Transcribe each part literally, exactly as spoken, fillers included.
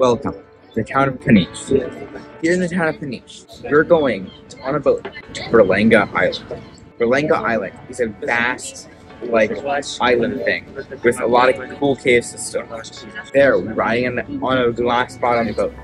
Welcome to the town of Peniche. Here in the town of Peniche, you're going on a boat to Berlenga Island. Berlenga Island is a vast, like, island thing with a lot of cool caves and stuff. There, we're riding on a glass bottom boat.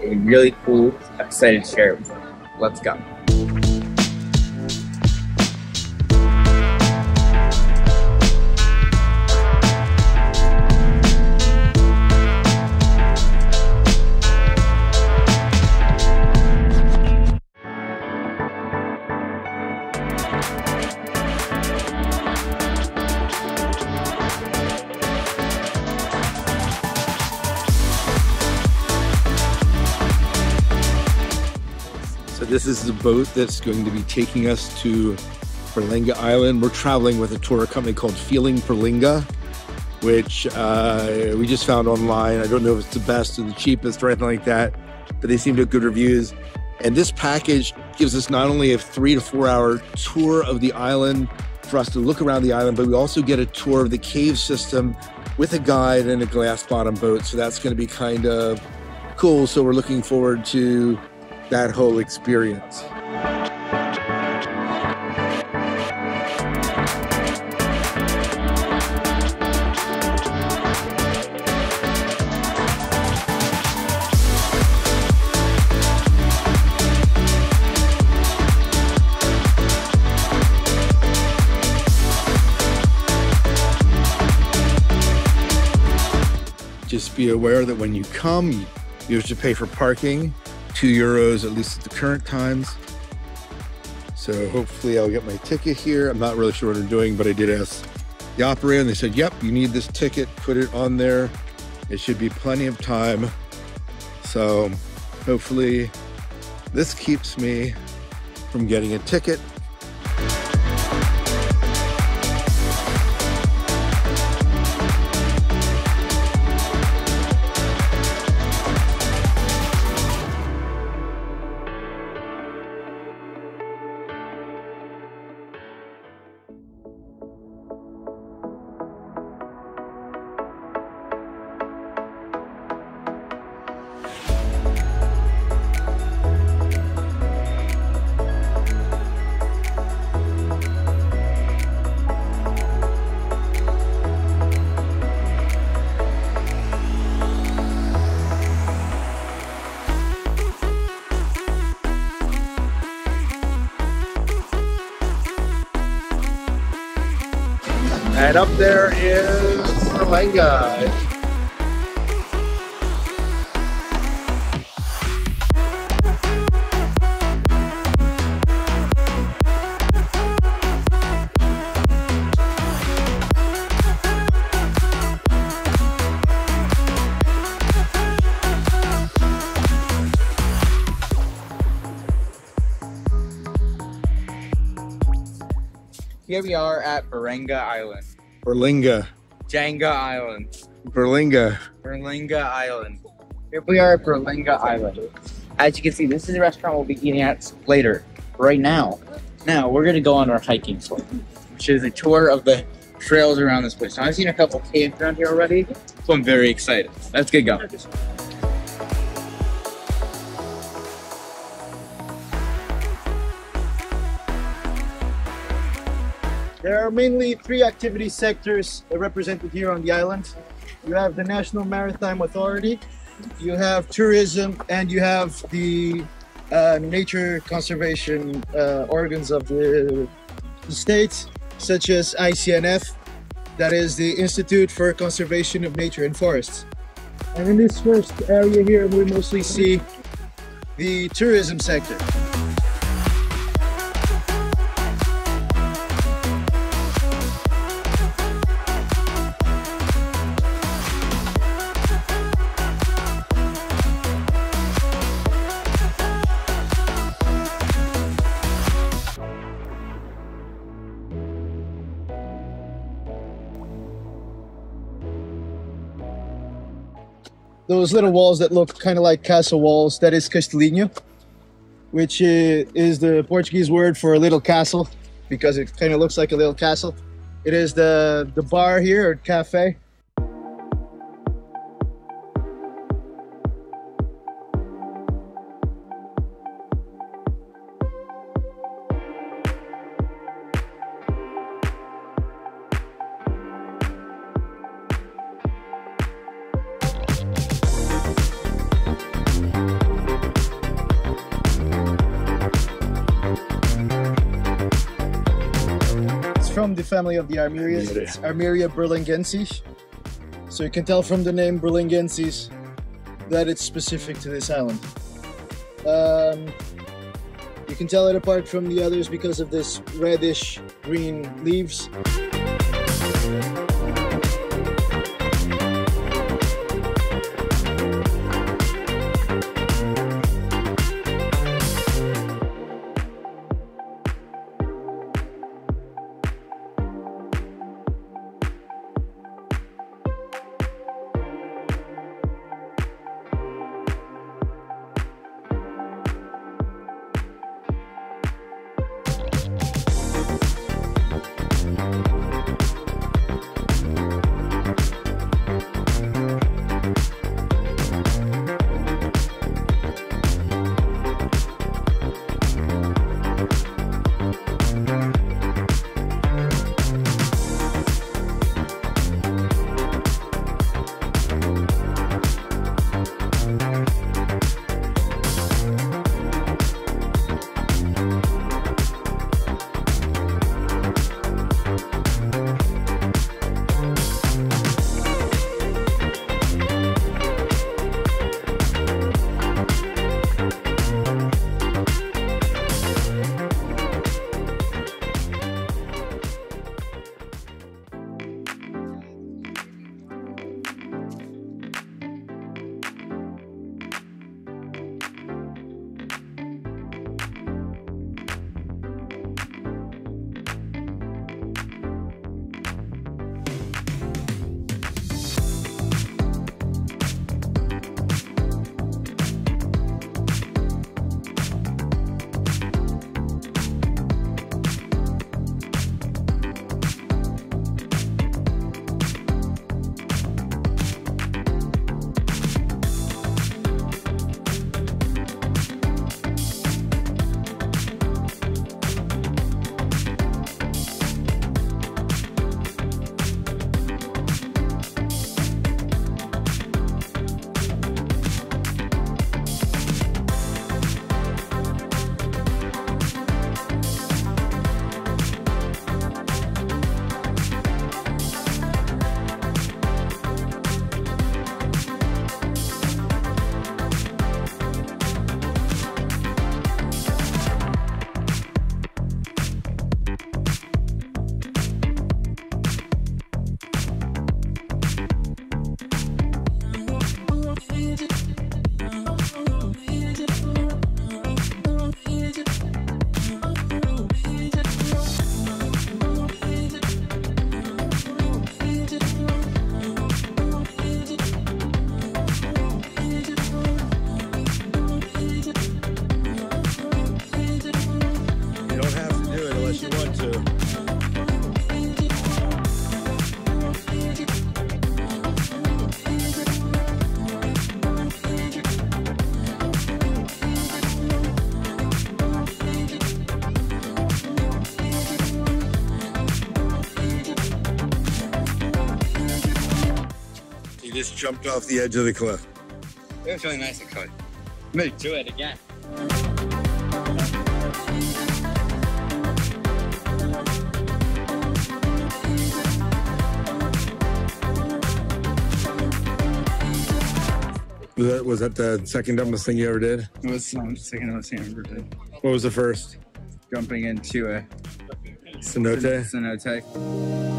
It's really cool, excited to share it with you. Let's go. This is the boat that's going to be taking us to Berlenga Island. We're traveling with a tour company called Feeling Berlenga, which uh, we just found online. I don't know if it's the best or the cheapest or anything like that, but they seem to have good reviews. And this package gives us not only a three to four hour tour of the island for us to look around the island, but we also get a tour of the cave system with a guide and a glass bottom boat. So that's going to be kind of cool. So we're looking forward to that whole experience. Just be aware that when you come, you have to pay for parking. two euros, at least at the current times. So hopefully I'll get my ticket here. I'm not really sure what I'm doing, but I did ask the operator and they said, yep, you need this ticket, put it on there. It should be plenty of time. So hopefully this keeps me from getting a ticket. And up there is Berlenga. Here we are at Berlenga Island. Berlenga. Janga Island. Berlenga. Berlenga Island. Here we are at Berlenga Island. As you can see, this is a restaurant we'll be eating at later. Right now. Now, we're going to go on our hiking tour, which is a tour of the trails around this place. Now, I've seen a couple caves around here already, so I'm very excited. Let's get going. There are mainly three activity sectors represented here on the island. You have the National Maritime Authority, you have tourism, and you have the uh, nature conservation uh, organs of the, the state, such as I C N F, that is the Institute for Conservation of Nature and Forests. And in this first area here, we mostly see the tourism sector. Those little walls that look kind of like castle walls, that is Castelinho, which is the Portuguese word for a little castle, because it kind of looks like a little castle. It is the, the bar here, or cafe. from the family of the Armerias. It's Armeria Berlingensis. So you can tell from the name Berlingensis that it's specific to this island. Um, you can tell it apart from the others because of this reddish green leaves. Just jumped off the edge of the cliff. It was really nice and cut. Me. Do it again. Was that, was that the second dumbest thing you ever did? It was the second dumbest thing I ever did. What was the first? Jumping into a cenote. Cenote.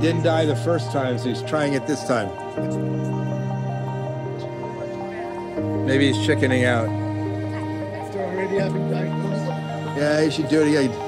Didn't die the first time, so he's trying it this time. Maybe he's chickening out. After already having died. Yeah, he should do it again.